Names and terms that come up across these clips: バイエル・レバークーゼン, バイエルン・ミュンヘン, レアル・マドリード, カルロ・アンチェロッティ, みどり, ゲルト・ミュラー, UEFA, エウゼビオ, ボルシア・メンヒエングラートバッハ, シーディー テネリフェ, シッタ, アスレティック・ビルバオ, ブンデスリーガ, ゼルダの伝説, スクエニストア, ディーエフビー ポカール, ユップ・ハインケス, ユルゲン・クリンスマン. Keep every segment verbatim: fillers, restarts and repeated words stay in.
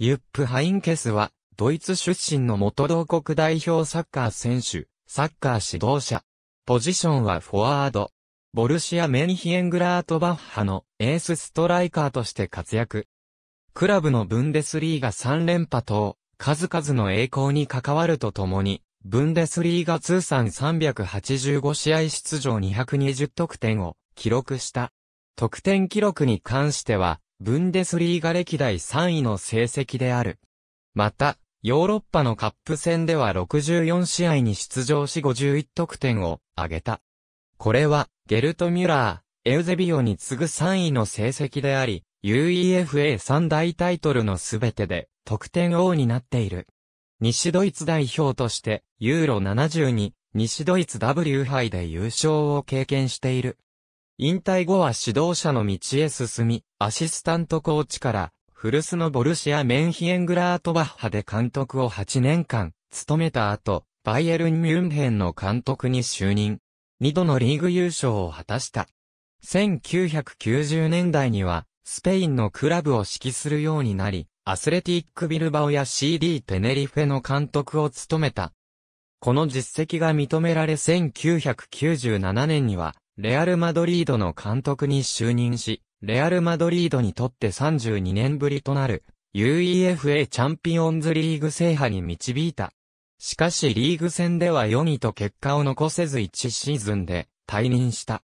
ユップ・ハインケスは、ドイツ出身の元同国代表サッカー選手、サッカー指導者。ポジションはフォワード。ボルシア・メンヒエングラートバッハのエースストライカーとして活躍。クラブのブンデスリーガさん連覇等、数々の栄光に関わるとともに、ブンデスリーガ通算さんびゃくはちじゅうご試合出場にひゃくにじゅう得点を記録した。得点記録に関しては、ブンデスリーガ歴代さん位の成績である。また、ヨーロッパのカップ戦ではろくじゅうよん試合に出場しごじゅういち得点を挙げた。これは、ゲルト・ミュラー、エウゼビオに次ぐさん位の成績であり、UEFA さん大タイトルのすべてで得点王になっている。西ドイツ代表として、ユーロななじゅうに、西ドイツ ダブリュー 杯で優勝を経験している。引退後は指導者の道へ進み、アシスタントコーチから、古巣のボルシア・メンヒエングラートバッハで監督をはち年間、務めた後、バイエルン・ミュンヘンの監督に就任。に度のリーグ優勝を果たした。せんきゅうひゃくきゅうじゅう年代には、スペインのクラブを指揮するようになり、アスレティック・ビルバオや シーディー テネリフェの監督を務めた。この実績が認められせんきゅうひゃくきゅうじゅうなな年には、レアル・マドリードの監督に就任し、レアル・マドリードにとってさんじゅうに年ぶりとなる、UEFA チャンピオンズリーグ制覇に導いた。しかしリーグ戦ではよん位と結果を残せずいちシーズンで退任した。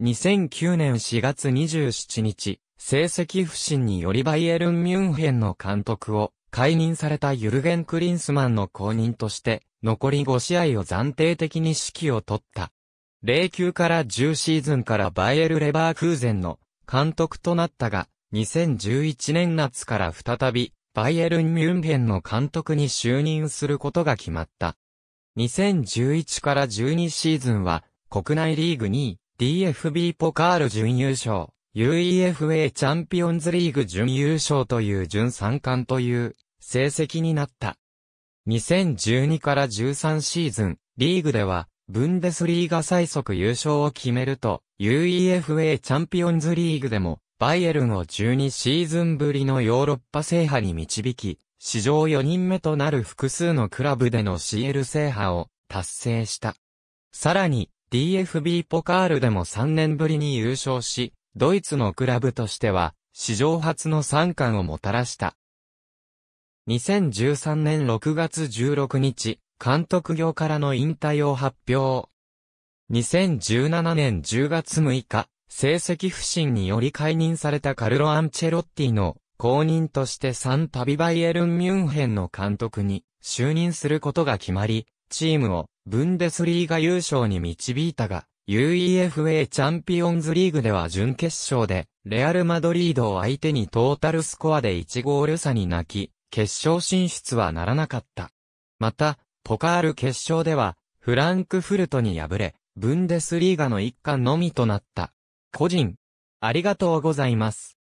にせんきゅう年しがつにじゅうしち日、成績不振によりバイエルン・ミュンヘンの監督を解任されたユルゲン・クリンスマンの後任として、残りご試合を暫定的に指揮を取った。ゼロきゅうからじゅうシーズンからバイエル・レバークーゼンの監督となったが、にせんじゅういち年夏から再び、バイエルン・ミュンヘンの監督に就任することが決まった。にせんじゅういちからじゅうにシーズンは、国内リーグに位、ディーエフビー ポカール準優勝、UEFA チャンピオンズリーグ準優勝という準さん冠という成績になった。にせんじゅうにからじゅうさんシーズン、リーグでは、ブンデスリーガ最速優勝を決めると、UEFA チャンピオンズリーグでも、バイエルンをじゅうにシーズンぶりのヨーロッパ制覇に導き、史上よ人目となる複数のクラブでの シーエル 制覇を達成した。さらに ディーエフビー ポカールでもさん年ぶりに優勝し、ドイツのクラブとしては史上初のさん冠をもたらした。にせんじゅうさん年ろく月じゅうろく日、監督業からの引退を発表。にせんじゅうなな年じゅう月ろく日、成績不振により解任されたカルロ・アンチェロッティの後任としてさん度バイエルン・ミュンヘンの監督に就任することが決まり、チームをブンデスリーガ優勝に導いたが、UEFA チャンピオンズリーグでは準決勝でレアル・マドリードを相手にトータルスコアでいちゴール差に泣き、決勝進出はならなかった。また、ポカール決勝ではフランクフルトに敗れ、ブンデスリーガのいっ冠のみとなった。個人、ありがとうございます。